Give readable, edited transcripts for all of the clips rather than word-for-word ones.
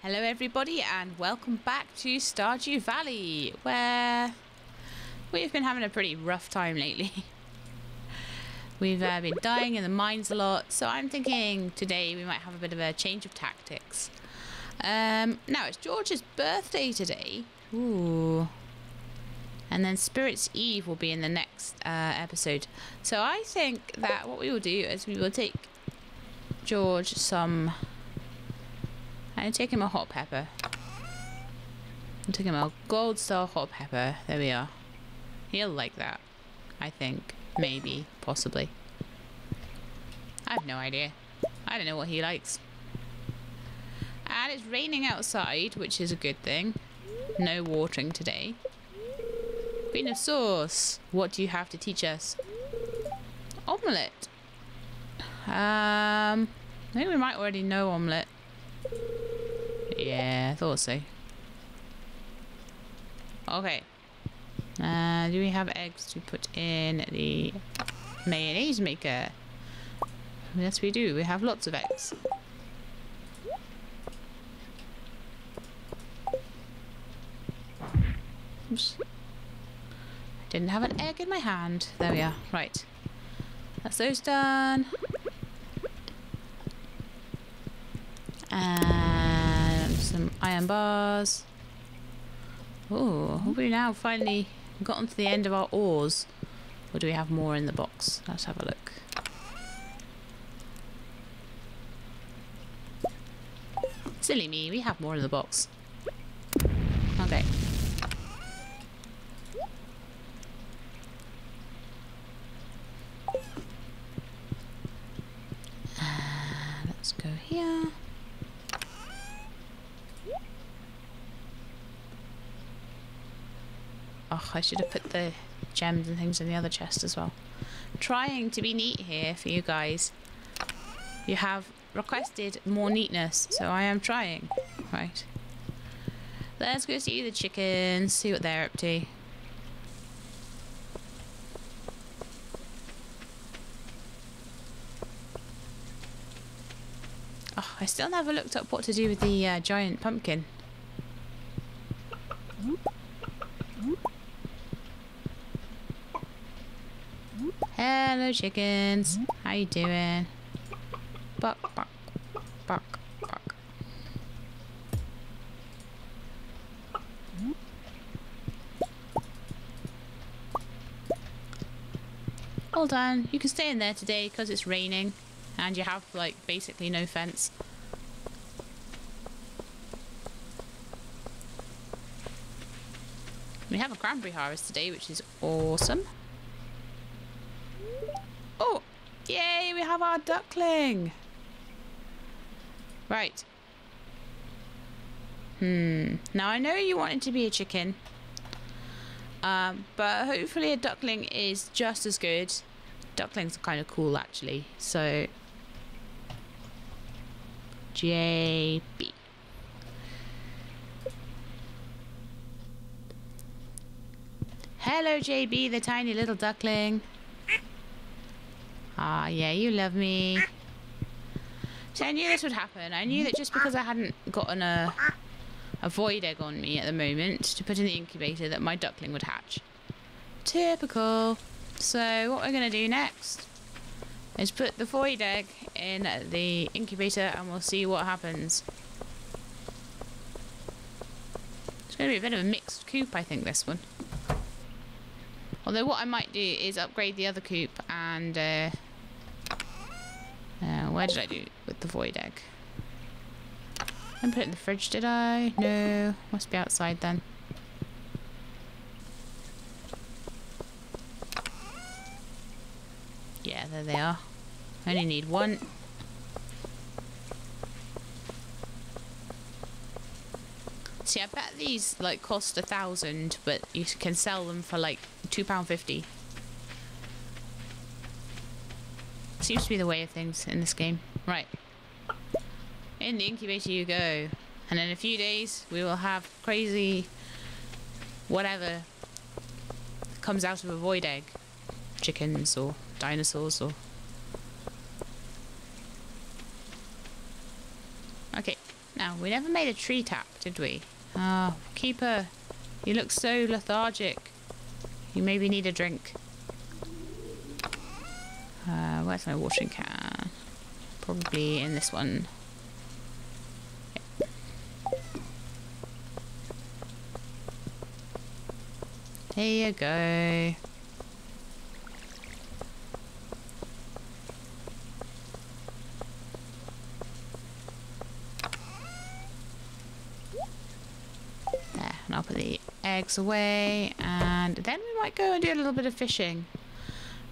Hello everybody and welcome back to Stardew Valley, where we've been having a pretty rough time lately. We've been dying in the mines a lot, so I'm thinking today we might have a bit of a change of tactics. Now it's George's birthday today. Ooh. And then Spirit's Eve will be in the next episode. So I think that what we will do is we will take George some... I take him a hot pepper. I took him a gold star hot pepper. There we are. He'll like that, I think. Maybe, possibly. I have no idea. I don't know what he likes. And it's raining outside, which is a good thing. No watering today. Queen of Sauce, what do you have to teach us? Omelette. I think we might already know omelette. Yeah, I thought so. Okay. Do we have eggs to put in the mayonnaise maker? Yes, we do. We have lots of eggs. Oops. I didn't have an egg in my hand. There we are. Right. That's those done. Some iron bars. Oh, we now finally gotten to the end of our ores. Or do we have more in the box? Let's have a look. Silly me, we have more in the box. Okay. Let's go here. Oh, I should have put the gems and things in the other chest as well. Trying to be neat here for you guys. You have requested more neatness, so I am trying. Right. Let's go see the chickens, see what they're up to. Oh, I still never looked up what to do with the giant pumpkin. Hello chickens, how you doing? Bark, bark, bark, bark. All done, you can stay in there today because it's raining and you have like basically no fence. We have a cranberry harvest today, which is awesome. Yay, we have our duckling! Right. Now I know you wanted to be a chicken. But hopefully a duckling is just as good. Ducklings are kind of cool actually, so... JB. Hello JB, the tiny little duckling. Ah, yeah, you love me. See, I knew this would happen. I knew that just because I hadn't gotten a void egg on me at the moment to put in the incubator that my duckling would hatch. Typical. So what we're going to do next is put the void egg in the incubator and we'll see what happens. It's going to be a bit of a mixed coop, I think, this one. Although what I might do is upgrade the other coop and... where did I do with the void egg? I didn't put it in the fridge, did I? No, must be outside then. Yeah, there they are. I only need one. See, I bet these like cost 1,000, but you can sell them for like £2.50. Seems to be the way of things in this game. Right. In the incubator you go. And in a few days we will have crazy whatever comes out of a void egg. Chickens or dinosaurs or... Okay, Now, we never made a tree tap, did we? Ah, oh, Keeper, you look so lethargic. You maybe need a drink. Where's my watering can? Probably in this one. Yep. There you go. There, and I'll put the eggs away, and then we might go and do a little bit of fishing.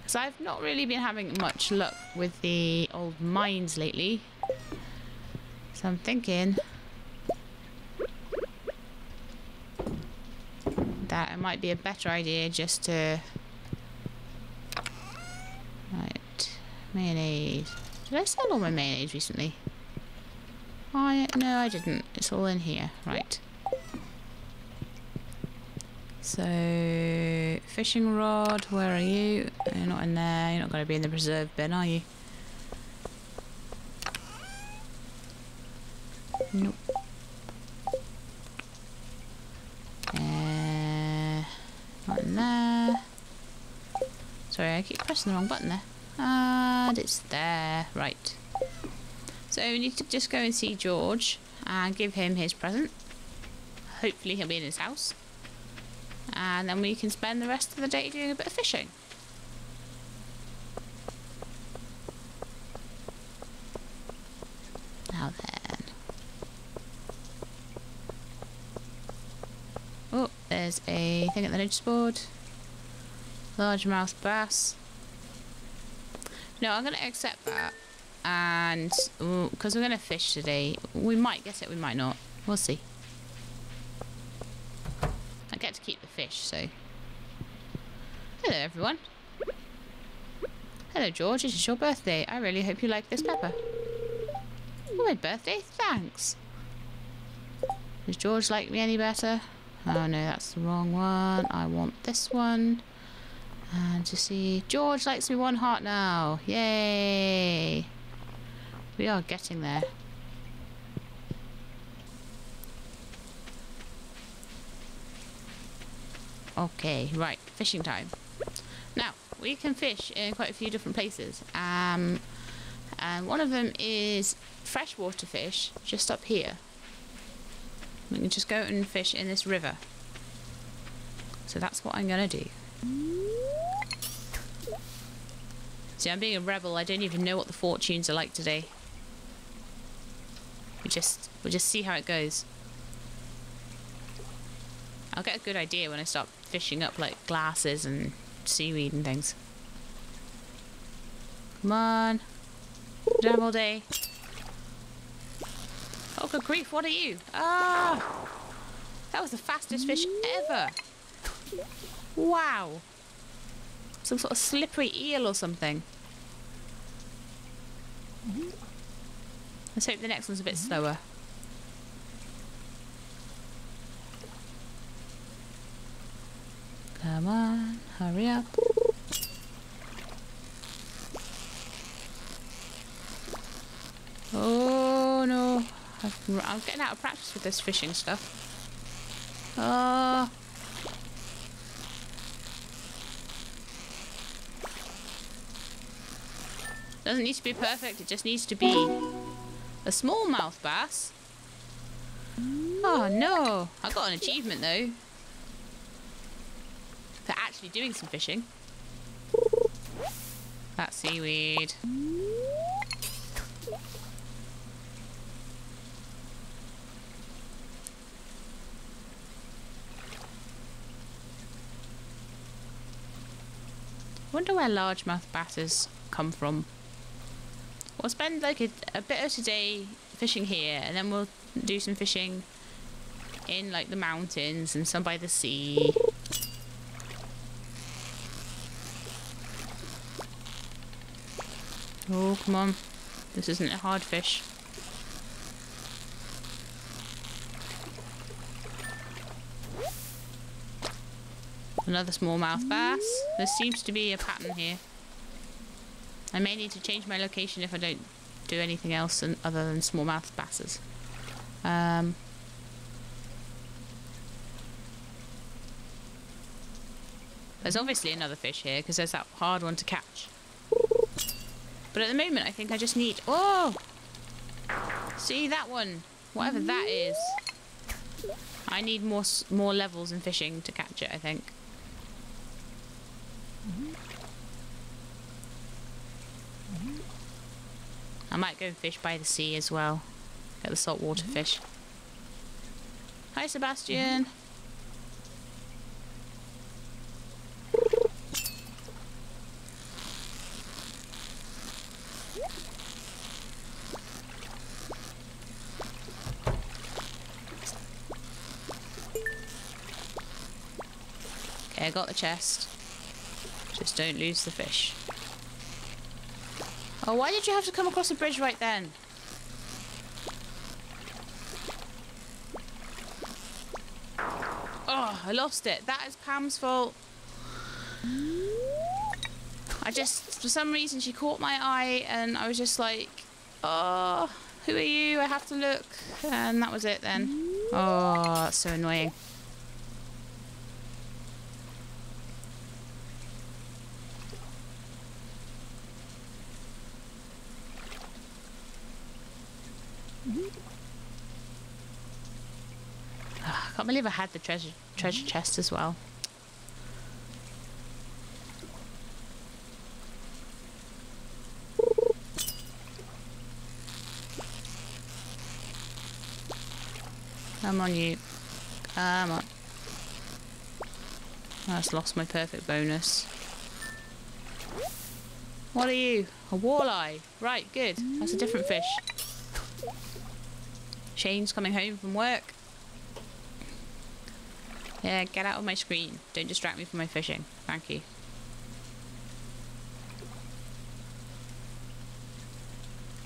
So I've not really been having much luck with the old mines lately, so I'm thinking that it might be a better idea just to... Right, mayonnaise. Did I sell all my mayonnaise recently? No, I didn't. It's all in here. Right. So, fishing rod, where are you? You're not in there, you're not going to be in the preserve bin, are you? Nope. Not in there. Sorry, I keep pressing the wrong button there. And it's there, right. So we need to just go and see George and give him his present. Hopefully he'll be in his house. And then we can spend the rest of the day doing a bit of fishing. Now then. Oh, there's a thing at the notice board. Largemouth bass. No, I'm going to accept that. And, because we're going to fish today, we might get it, we might not. We'll see. I get to keep the fish, so... Hello, everyone. Hello, George. It is your birthday. I really hope you like this pepper. Oh, my birthday? Thanks. Does George like me any better? Oh, no, that's the wrong one. I want this one. And to see... George likes me one heart now. Yay! We are getting there. Okay, right, fishing time. Now, we can fish in quite a few different places. And one of them is freshwater fish, just up here. We can just go and fish in this river. So that's what I'm gonna do. See, I'm being a rebel. I don't even know what the fortunes are like today. We'll just see how it goes. I'll get a good idea when I start fishing up like glasses and seaweed and things. Come on. Don't have all day. Oh, good grief, what are you? Ah! That was the fastest fish ever! Wow! Some sort of slippery eel or something. Let's hope the next one's a bit slower. Come on, hurry up. Oh no, I'm getting out of practice with this fishing stuff. Oh. Doesn't need to be perfect, it just needs to be a smallmouth bass. Oh no, I got an achievement though. They're actually doing some fishing. That's seaweed. Wonder where largemouth basses come from. We'll spend like a bit of today fishing here, and then we'll do some fishing in like the mountains and some by the sea. Oh, come on. This isn't a hard fish. Another smallmouth bass. There seems to be a pattern here. I may need to change my location if I don't do anything else other than smallmouth basses. There's obviously another fish here because there's that hard one to catch. But at the moment, I think I just need... Oh! See that one? Whatever that is. I need more levels in fishing to catch it, I think. I might go fish by the sea as well. Get the saltwater fish. Hi, Sebastian! I got the chest. Just don't lose the fish. Oh, why did you have to come across the bridge right then? Oh, I lost it. That is Pam's fault. I just, for some reason, she caught my eye and I was just like, oh, who are you? I have to look. And that was it then. Oh, that's so annoying. I believe I had the treasure chest as well. Come on, you. Come on. I just lost my perfect bonus. What are you? A walleye. Right, good. That's a different fish. Shane's coming home from work. Yeah, get out of my screen. Don't distract me from my fishing. Thank you.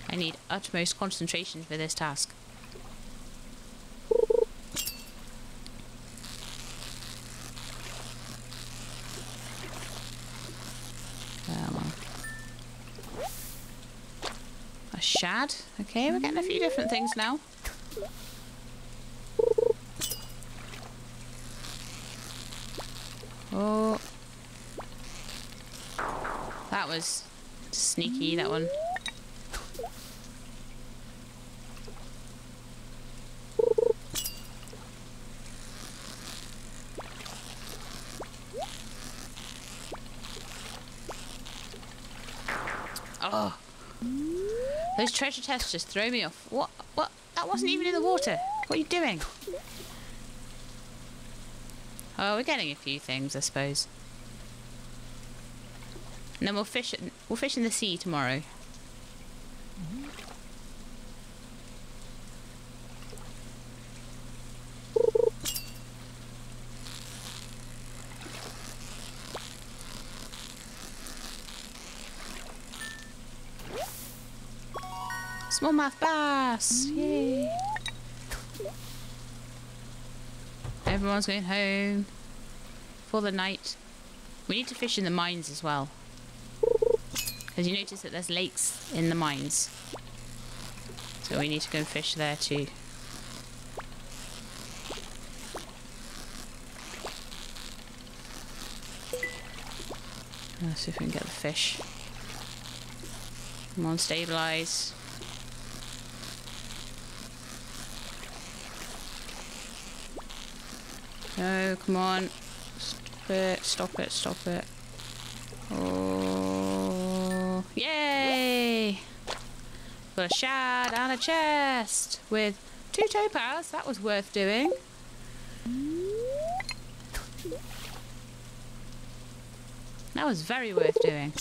I need utmost concentration for this task. Come on. A shad? Okay, we're getting a few different things now. Oh, that was sneaky, that one. Oh, those treasure chests just throw me off. What? What? That wasn't even in the water. What are you doing? Oh, we're getting a few things, I suppose. And then we'll fish in the sea tomorrow. Smallmouth bass! Yay! Everyone's going home for the night. We need to fish in the mines as well. Because you notice that there's lakes in the mines. So we need to go and fish there too. Let's see if we can get the fish. Come on, stabilize. No, come on. Stop it, stop it, stop it. Oh, yay! Got a shad and a chest with 2 topaz. That was worth doing. That was very worth doing.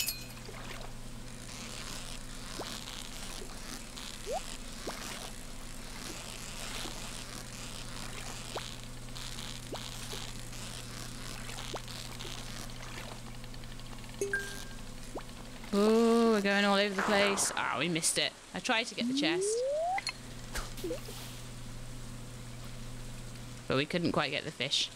Oh, we're going all over the place. Ah, we missed it. I tried to get the chest. But we couldn't quite get the fish.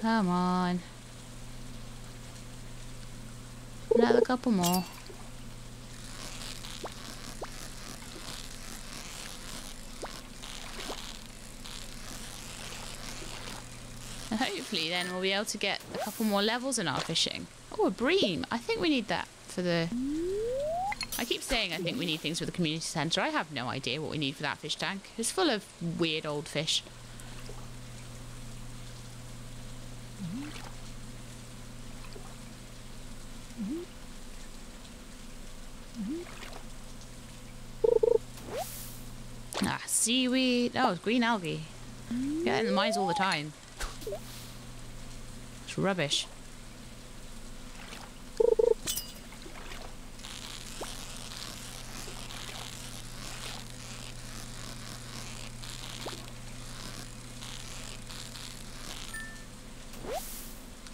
Come on. Can I have a couple more? And hopefully then we'll be able to get a couple more levels in our fishing. Oh, a bream. I think we need that for the... I keep saying I think we need things for the community centre. I have no idea what we need for that fish tank. It's full of weird old fish. Ah, seaweed. Oh, it's green algae. Get in the mines all the time. It's rubbish.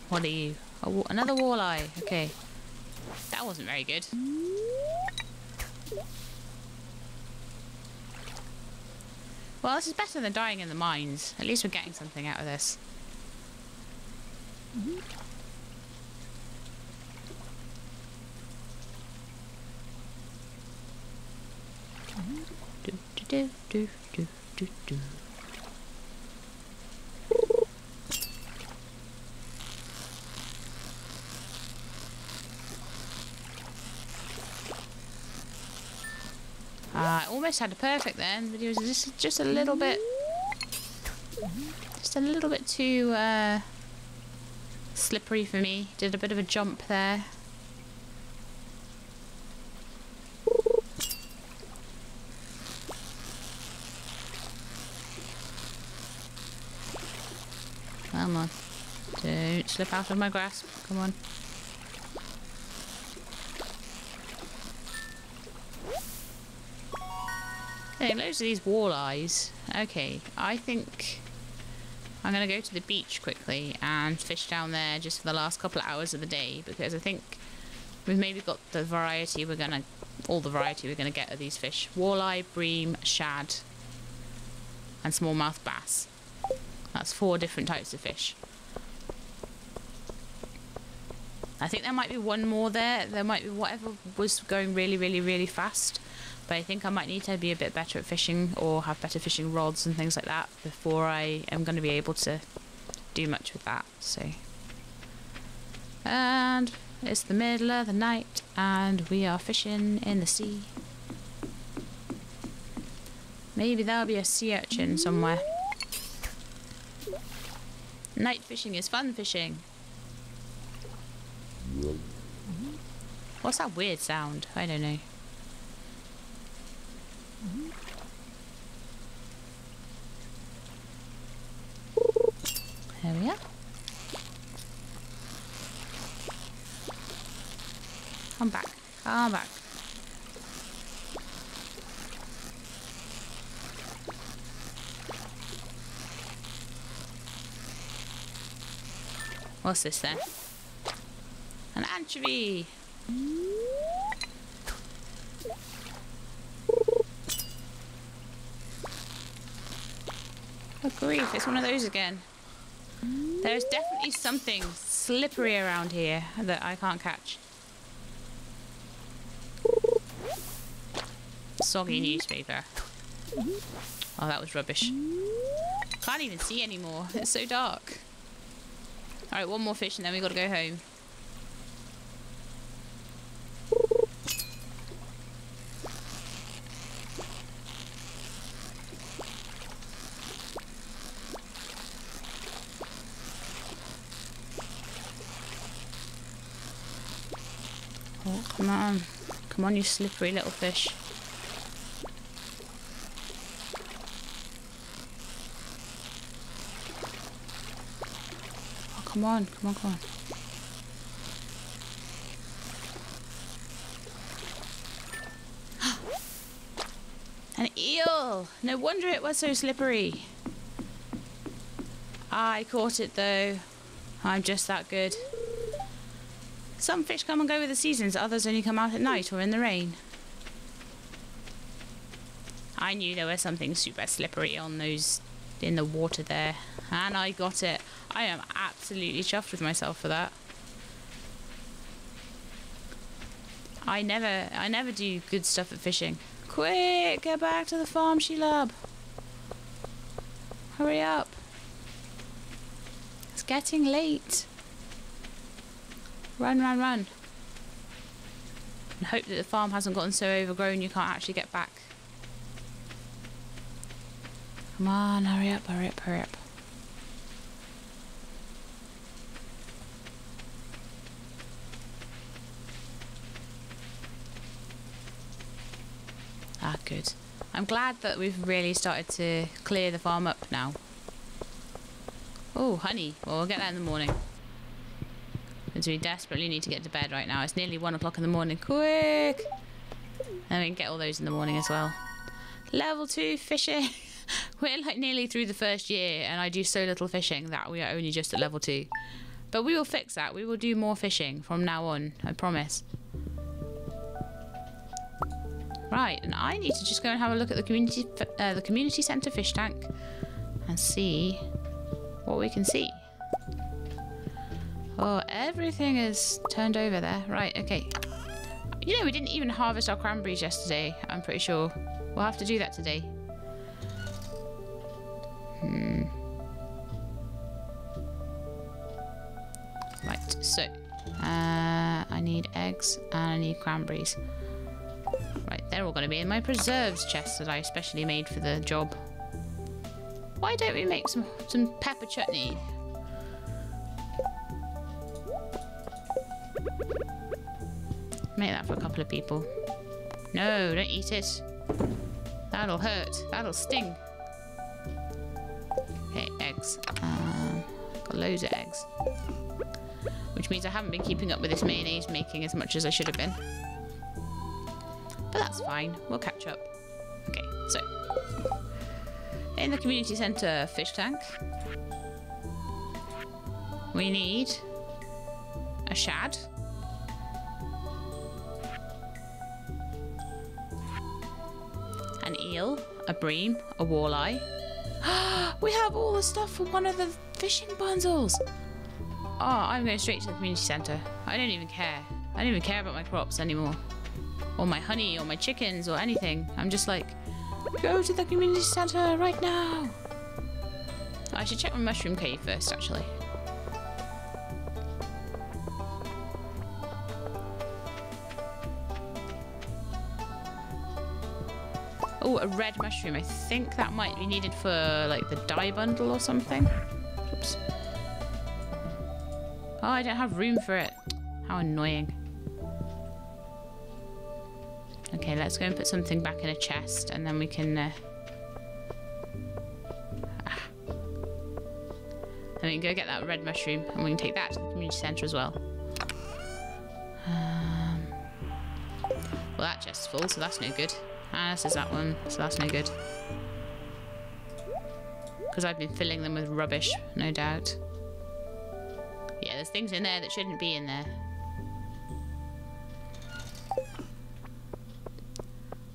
What are you? Another walleye. Okay. That wasn't very good. Well, this is better than dying in the mines. At least we're getting something out of this. Do, do, do, do, do, do. Almost had a perfect then, but he was just a little bit, too slippery for me. Did a bit of a jump there. Come on, don't slip out of my grasp. Come on. Loads of these walleyes. Okay, I think I'm going to go to the beach quickly and fish down there just for the last couple of hours of the day, because I think we've maybe got the variety we're going to, all the variety we're going to get of these fish. Walleye, bream, shad and smallmouth bass. That's 4 different types of fish. I think there might be one more there. There might be whatever was going really, really, really fast. But I think I might need to be a bit better at fishing or have better fishing rods and things like that before I am going to be able to do much with that. So, and it's the middle of the night and we are fishing in the sea. Maybe there'll be a sea urchin somewhere. Night fishing is fun fishing. What's that weird sound? I don't know. There we are. I'm back. I'm back. What's this then? An anchovy! Oh grief, it's one of those again. There's definitely something slippery around here that I can't catch. Soggy newspaper. Oh, that was rubbish. Can't even see anymore. It's so dark. Alright, one more fish and then we gotta go home. Come on, you slippery little fish. Oh, come on, come on, come on. An eel! No wonder it was so slippery. I caught it though. I'm just that good. Some fish come and go with the seasons, others only come out at night or in the rain. I knew there was something super slippery on those in the water there, and I got it. I am absolutely chuffed with myself for that. I never do good stuff at fishing. Quick, get back to the farm, Shelab. Hurry up. It's getting late. Run, run, run. And hope that the farm hasn't gotten so overgrown you can't actually get back. Come on, hurry up, hurry up, hurry up. Ah, good. I'm glad that we've really started to clear the farm up now. Oh, honey. Well, we'll get that in the morning. Because we desperately need to get to bed right now. It's nearly 1 o'clock in the morning. Quick! And we can get all those in the morning as well. Level 2 fishing. We're like nearly through the first year and I do so little fishing that we are only just at level 2. But we will fix that. We will do more fishing from now on. I promise. Right, and I need to just go and have a look at the community centre fish tank and see what we can see. Oh, everything is turned over there. Right, okay. You know, we didn't even harvest our cranberries yesterday, I'm pretty sure. We'll have to do that today. Right, so, I need eggs and I need cranberries. Right, they're all going to be in my preserves chest that I specially made for the job. Why don't we make some pepper chutney? Make that for a couple of people. No, don't eat it. That'll hurt. That'll sting. Okay, eggs. Got loads of eggs. Which means I haven't been keeping up with this mayonnaise making as much as I should have been. But that's fine, we'll catch up. Okay, so in the community centre fish tank we need a shad, an eel, a bream, a walleye. We have all the stuff for one of the fishing bundles. Oh, I'm going straight to the community centre. I don't even care. I don't even care about my crops anymore. Or my honey, or my chickens, or anything. I'm just like, go to the community centre right now! I should check my mushroom cave first, actually. Oh, a red mushroom. I think that might be needed for, like, the dye bundle or something. Oops. Oh, I don't have room for it. How annoying. Okay, let's go and put something back in a chest and then we can then we can go get that red mushroom and we can take that to the community centre as well. Well, that chest's full, so that's no good. And this is that one, so that's no good. Because I've been filling them with rubbish, no doubt. Yeah, there's things in there that shouldn't be in there.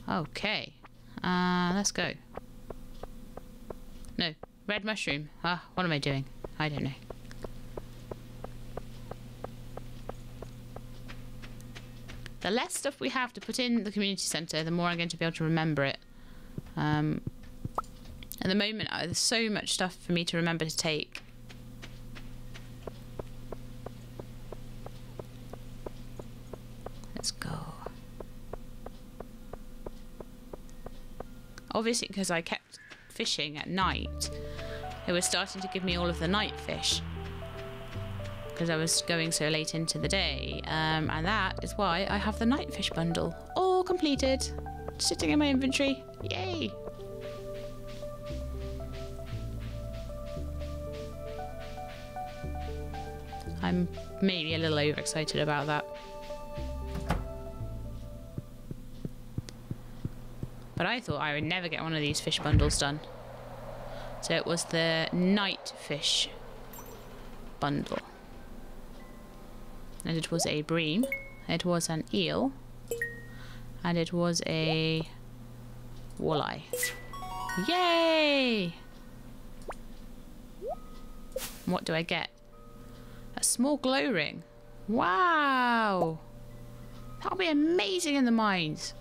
Okay, let's go. No, red mushroom. Ah, what am I doing? I don't know. The less stuff we have to put in the community centre, the more I'm going to be able to remember it. At the moment, there's so much stuff for me to remember to take. Let's go. Obviously, because I kept fishing at night, it was starting to give me all of the night fish because I was going so late into the day, and that is why I have the night fish bundle all completed, sitting in my inventory. Yay! I'm maybe a little overexcited about that. But I thought I would never get one of these fish bundles done. So it was the night fish bundle. And it was a bream, it was an eel, and it was a walleye. Yay! What do I get? A small glow ring. Wow! That be amazing in the mines.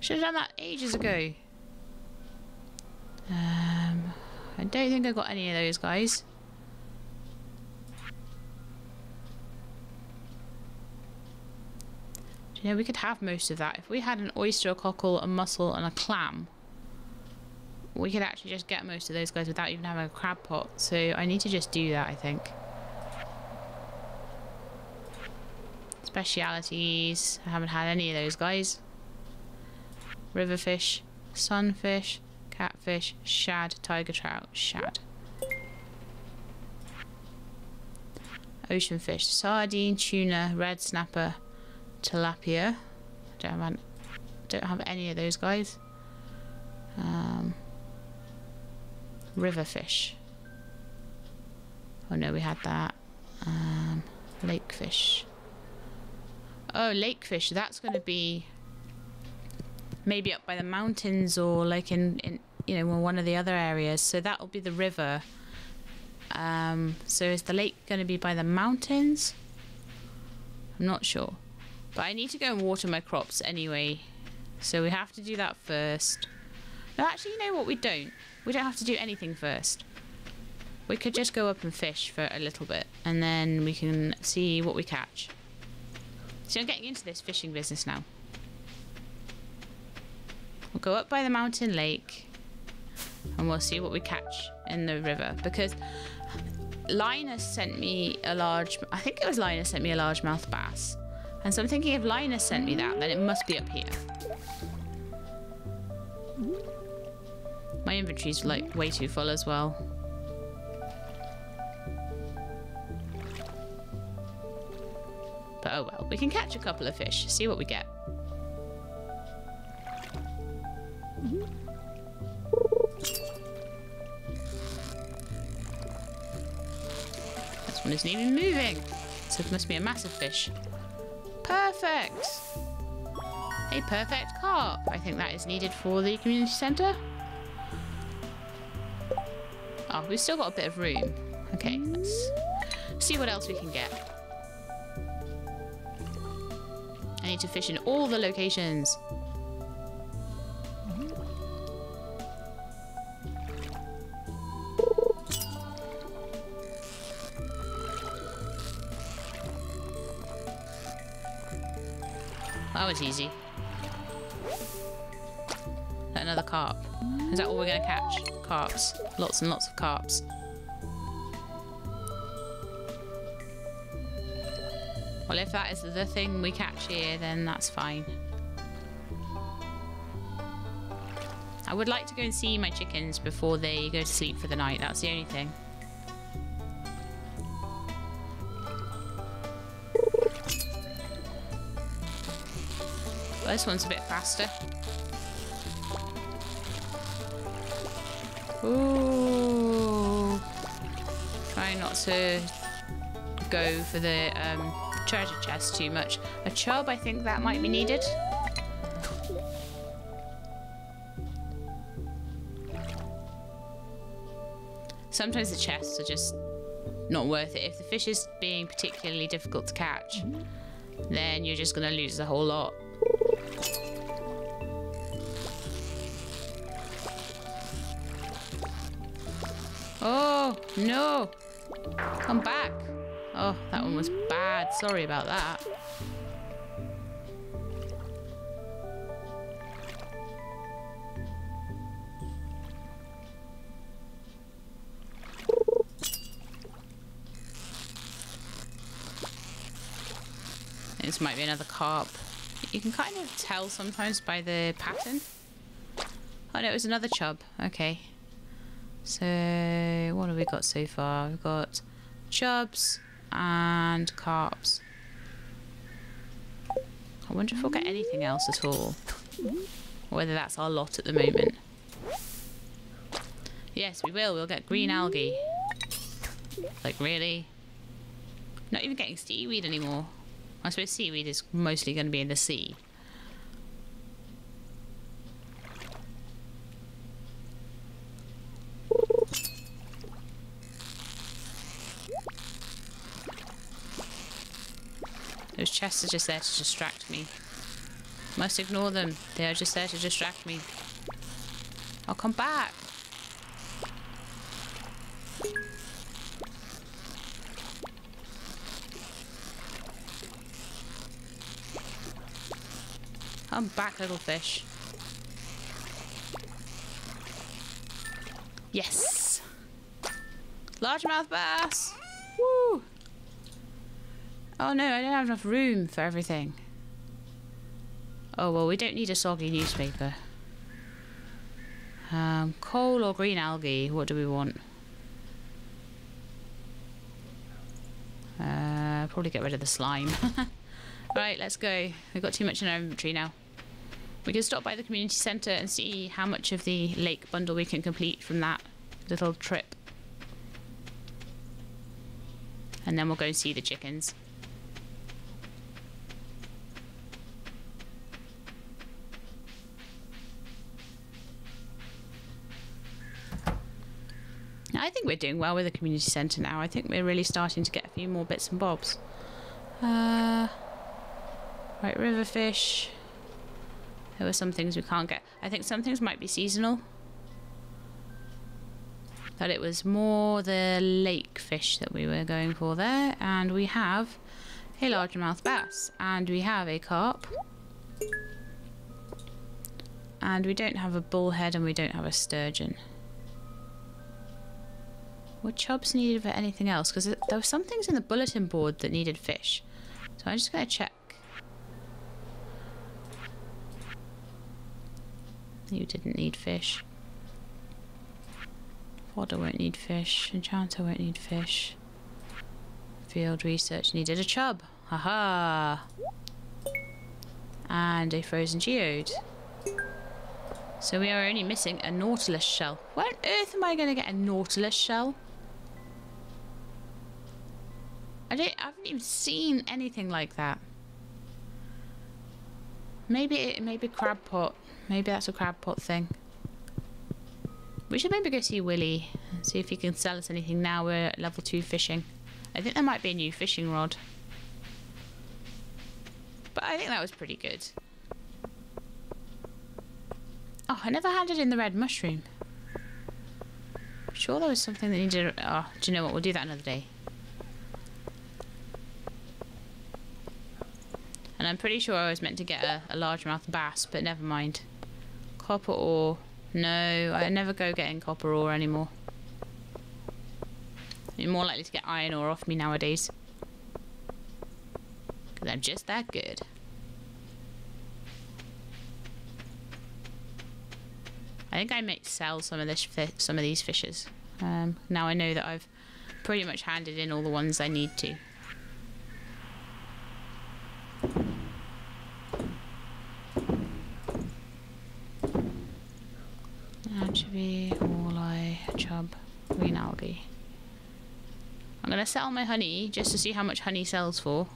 Should have done that ages ago. I don't think I got any of those guys. Do you know, we could have most of that. If we had an oyster, a cockle, a mussel and a clam, we could actually just get most of those guys without even having a crab pot. So I need to just do that, I think. Specialities. I haven't had any of those guys. Riverfish, sunfish, catfish, shad, tiger trout, shad. Ocean fish, sardine, tuna, red snapper, tilapia. Don't have any of those guys. River fish. Oh no, we had that. Lake fish. Oh, lake fish. That's going to be maybe up by the mountains or like in you know, one of the other areas. So that will be the river. So is the lake going to be by the mountains? I'm not sure. But I need to go and water my crops anyway. So we have to do that first. No, actually, you know what? We don't. We don't have to do anything first. We could just go up and fish for a little bit. And then we can see what we catch. So I'm getting into this fishing business now. We'll go up by the mountain lake and we'll see what we catch in the river, because Linus sent me a large, I think it was Linus sent me a largemouth bass, and so I'm thinking if Linus sent me that, then it must be up here. My inventory's like way too full as well. But oh well, we can catch a couple of fish, see what we get. This one isn't even moving, so it must be a massive fish. Perfect! A perfect carp. I think that is needed for the community centre. Oh, we've still got a bit of room. Okay, let's see what else we can get. I need to fish in all the locations. That was easy. Another carp. Is that all we're going to catch? Carps. Lots and lots of carps. Well, if that is the thing we catch here, then that's fine. I would like to go and see my chickens before they go to sleep for the night. That's the only thing. This one's a bit faster. Ooh. Try not to go for the treasure chest too much. A chub, I think that might be needed. Sometimes the chests are just not worth it. If the fish is being particularly difficult to catch, then you're just going to lose a whole lot. Oh, no! Come back! Oh, that one was bad. Sorry about that. This might be another carp. You can kind of tell sometimes by the pattern. Oh, no, it was another chub. Okay. So, what have we got so far? We've got chubs and carps. I wonder if we'll get anything else at all. Or whether that's our lot at the moment. Yes, we will. We'll get green algae. Like, really? Not even getting seaweed anymore. I suppose seaweed is mostly going to be in the sea. Those chests are just there to distract me. Must ignore them. They are just there to distract me. I'll come back. I'm back, little fish. Yes! Largemouth bass! Woo! Oh no, I don't have enough room for everything. Oh well, we don't need a soggy newspaper. Coal or green algae, what do we want? Probably get rid of the slime. Right, let's go. We've got too much in our inventory now. We can stop by the community centre and see how much of the lake bundle we can complete from that little trip. And then we'll go and see the chickens. Now, I think we're doing well with the community centre now. I think we're really starting to get a few more bits and bobs. Right, river fish. There were some things we can't get. I think some things might be seasonal. But it was more the lake fish that we were going for there. And we have a largemouth bass. And we have a carp. And we don't have a bullhead and we don't have a sturgeon. Were chubs needed for anything else? Because there were some things in the bulletin board that needed fish. So I'm just going to check. You didn't need fish. Fodder won't need fish. Enchanter won't need fish. Field research needed a chub. Haha! And a frozen geode. So we are only missing a nautilus shell. Where on earth am I going to get a nautilus shell? I haven't even seen anything like that. Maybe crab pot. Maybe that's a crab pot thing. We should maybe go see Willy and see if he can sell us anything now we're at level 2 fishing. I think there might be a new fishing rod. But I think that was pretty good. Oh, I never handed in the red mushroom. I'm sure there was something that needed... Oh, do you know what? We'll do that another day. And I'm pretty sure I was meant to get a largemouth bass, but never mind. Copper ore. No, I never go getting copper ore anymore. You're more likely to get iron ore off me nowadays. Because I'm just that good. I think I might sell some of these fishes. Now I know that I've pretty much handed in all the ones I need to. Anchovy, walleye, chub, green algae. I'm going to sell my honey just to see how much honey sells for.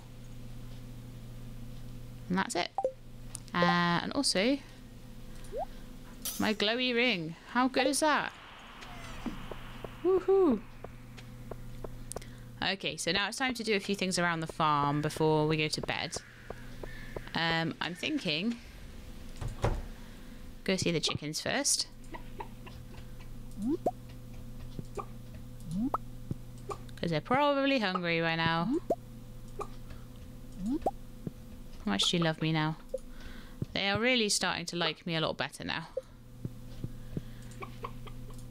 And that's it. And also, my glowy ring. How good is that? Woohoo! Okay, so now it's time to do a few things around the farm before we go to bed. I'm thinking... Go see the chickens first. Because they're probably hungry right now. How much do you love me now? They are really starting to like me a lot better now.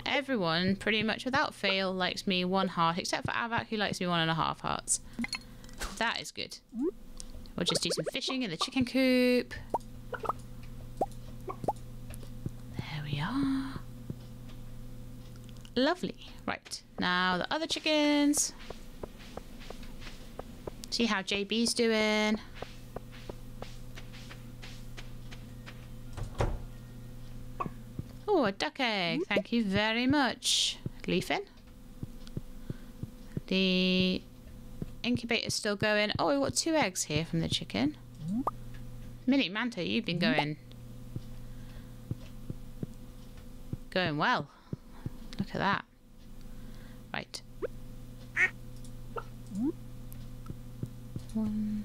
Everyone, pretty much without fail, likes me 1 heart, except for Avak, who likes me 1.5 hearts. That is good. We'll just do some fishing in the chicken coop. There we are. Lovely. Right, now the other chickens. See how JB's doing. Oh, a duck egg. Thank you very much. Leafin. The incubator's still going. Oh, we've got 2 eggs here from the chicken. Mini Manta, you've been going well. Look at that. Right. One,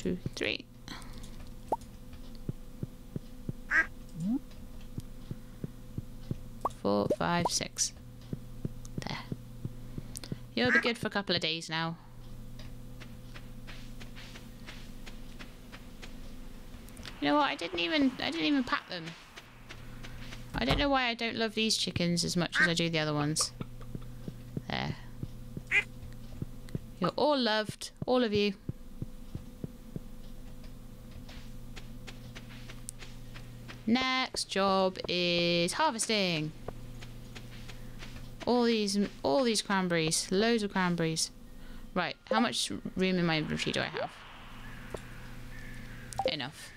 two, three. Four, five, six. There. You'll be good for a couple of days now. You know what? I didn't even pack them. I don't know why I don't love these chickens as much as I do the other ones. There. You're all loved, all of you. Next job is harvesting. All these cranberries, loads of cranberries. Right, how much room in my inventory do I have? Enough.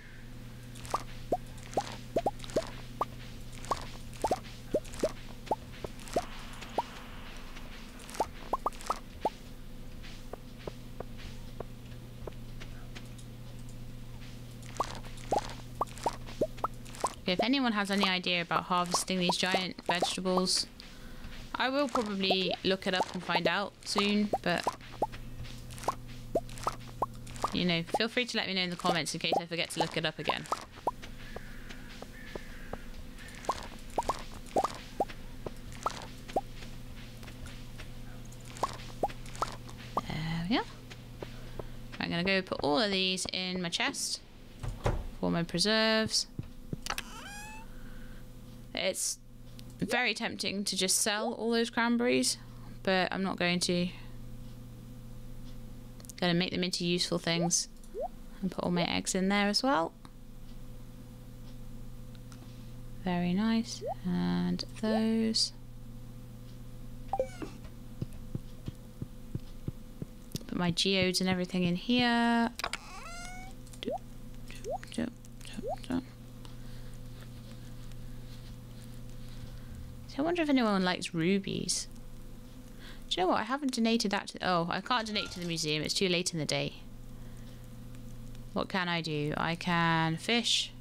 Okay, if anyone has any idea about harvesting these giant vegetables, I will probably look it up and find out soon, but you know, feel free to let me know in the comments in case I forget to look it up again. There we are. I'm gonna go put all of these in my chest for my preserves. It's very tempting to just sell all those cranberries, but I'm not going to. Gonna make them into useful things and put all my eggs in there as well. Very nice. And those. Put my geodes and everything in here. I wonder if anyone likes rubies. Do you know what? I haven't donated that to... Oh, I can't donate to the museum. It's too late in the day. What can I do? I can fish.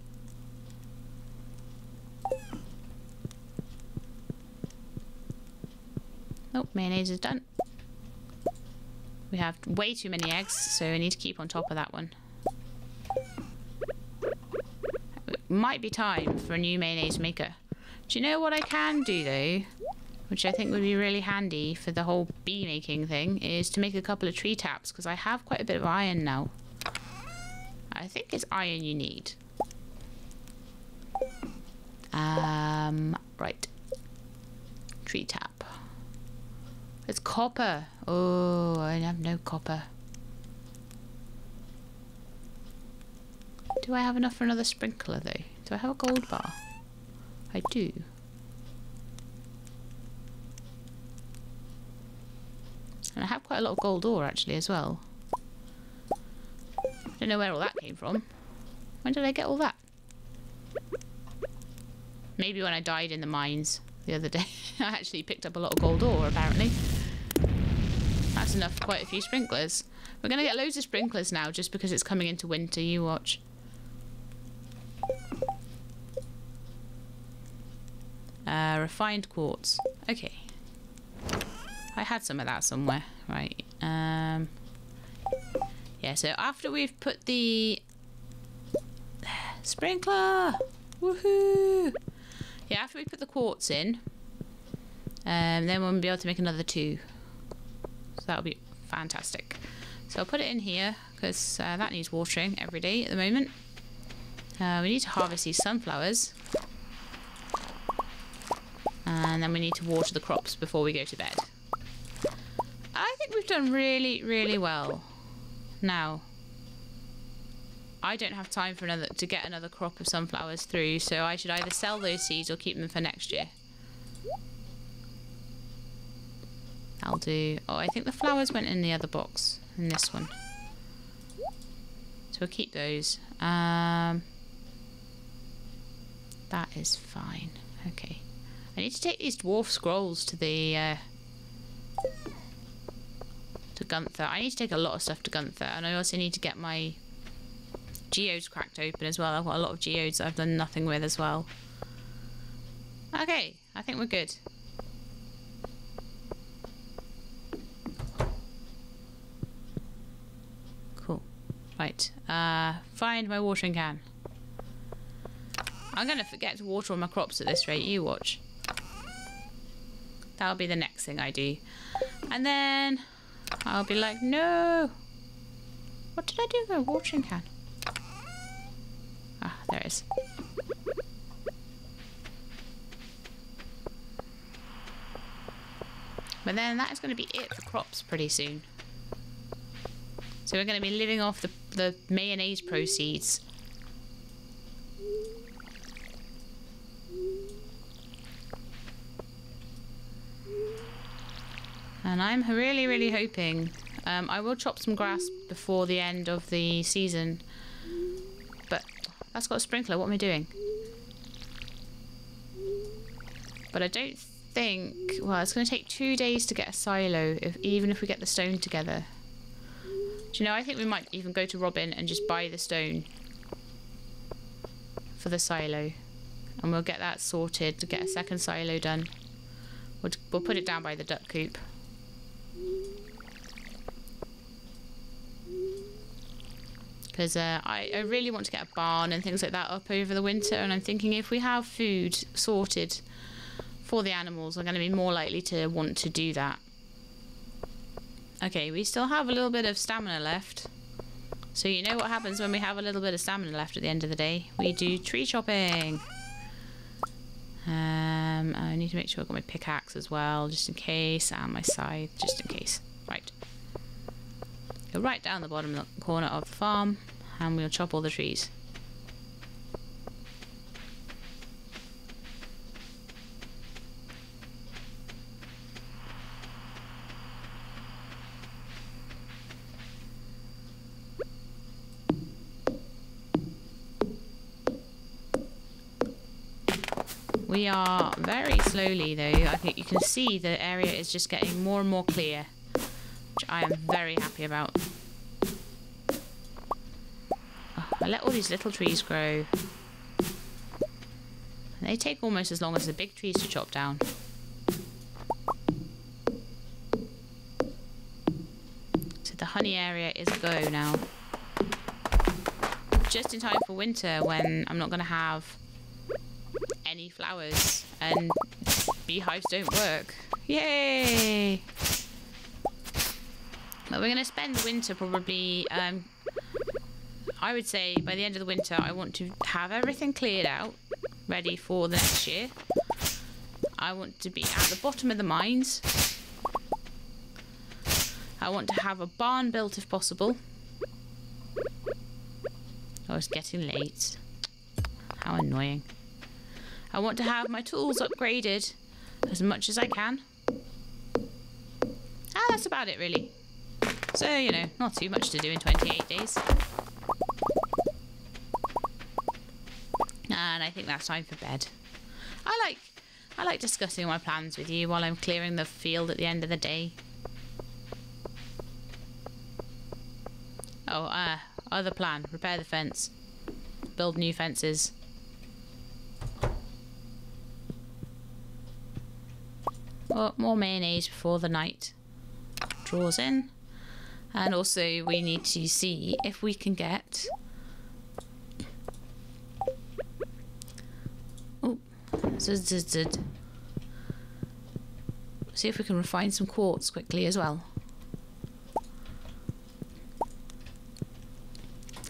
Oh, mayonnaise is done. We have way too many eggs, so I need to keep on top of that one. It might be time for a new mayonnaise maker. Do you know what I can do though, which I think would be really handy for the whole bee making thing, is to make a couple of tree taps, because I have quite a bit of iron now. I think it's iron you need. Right. Tree tap. It's copper. Oh, I have no copper. Do I have enough for another sprinkler though? Do I have a gold bar? I do. And I have quite a lot of gold ore actually as well. I don't know where all that came from. When did I get all that? Maybe when I died in the mines the other day. I actually picked up a lot of gold ore apparently. That's enough for quite a few sprinklers. We're going to get loads of sprinklers now just because it's coming into winter, you watch. Refined quartz. Okay. I had some of that somewhere. Right. Yeah, so after we've put the... Sprinkler! Woohoo! Yeah, after we put the quartz in, then we'll be able to make another two. So that'll be fantastic. So I'll put it in here, because that needs watering every day at the moment. We need to harvest these sunflowers. And then we need to water the crops before we go to bed. I think we've done really, really well. Now, I don't have time for to get another crop of sunflowers through, so I should either sell those seeds or keep them for next year. I'll do... Oh, I think the flowers went in the other box, in this one. So we'll keep those. That is fine. Okay. I need to take these dwarf scrolls to the to Gunther. I need to take a lot of stuff to Gunther, and I also need to get my geodes cracked open as well. I've got a lot of geodes I've done nothing with as well. Okay, I think we're good. Right, find my watering can. I'm going to forget to water all my crops at this rate, you watch. That'll be the next thing I do. And then I'll be like, no! What did I do with my watering can? Ah, there it is. But then that is going to be it for crops pretty soon. So we're going to be living off the mayonnaise proceeds. And I'm really, really hoping... I will chop some grass before the end of the season. But that's got a sprinkler. What am I doing? But I don't think... Well, it's going to take 2 days to get a silo, even if we get the stone together. Do you know, I think we might even go to Robin and just buy the stone for the silo. And we'll get that sorted to get a second silo done. We'll put it down by the duck coop. Because I really want to get a barn and things like that up over the winter. And I'm thinking if we have food sorted for the animals, we're going to be more likely to want to do that. Okay, we still have a little bit of stamina left. So you know what happens when we have a little bit of stamina left at the end of the day. We do tree chopping. I need to make sure I've got my pickaxe as well, just in case, and my scythe, just in case. Right. Go right down the bottom corner of the farm, and we'll chop all the trees. We are very slowly though, I think you can see the area is just getting more and more clear, which I am very happy about. Oh, I let all these little trees grow. They take almost as long as the big trees to chop down. So the honey area is a go now. Just in time for winter when I'm not going to have any flowers and beehives don't work. Yay! But we're going to spend the winter probably, I would say by the end of the winter I want to have everything cleared out, ready for the next year. I want to be at the bottom of the mines. I want to have a barn built if possible. Oh, it's getting late. How annoying. I want to have my tools upgraded as much as I can. Ah, that's about it really. So, you know, not too much to do in 28 days. And I think that's time for bed. I like discussing my plans with you while I'm clearing the field at the end of the day. Oh, other plan. Repair the fence. Build new fences. More mayonnaise before the night draws in. And also we need to see if we can get... Oh, see if we can refine some quartz quickly as well.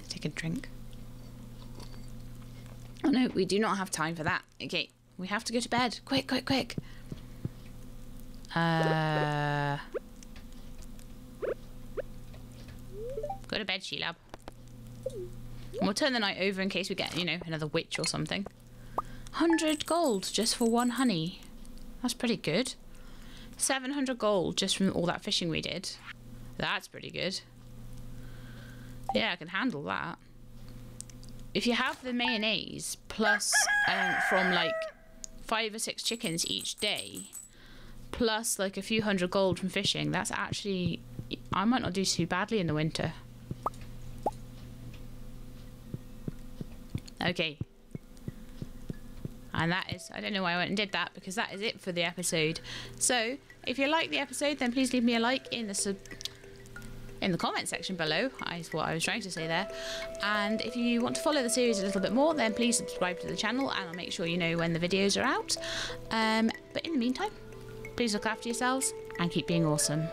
Take a drink. Oh no, we do not have time for that. Okay, we have to go to bed. Quick, quick, quick. Go to bed, Shelab. We'll turn the night over in case we get, you know, another witch or something. 100 gold just for one honey. That's pretty good. 700 gold just from all that fishing we did. That's pretty good. Yeah, I can handle that. If you have the mayonnaise plus from like 5 or 6 chickens each day... Plus, like, a few hundred gold from fishing. That's actually... I might not do too badly in the winter. Okay. And that is... I don't know why I went and did that, because that is it for the episode. So, if you like the episode, then please leave me a like in the... in the comment section below, is what I was trying to say there. And if you want to follow the series a little bit more, then please subscribe to the channel and I'll make sure you know when the videos are out. But in the meantime, please look after yourselves and keep being awesome.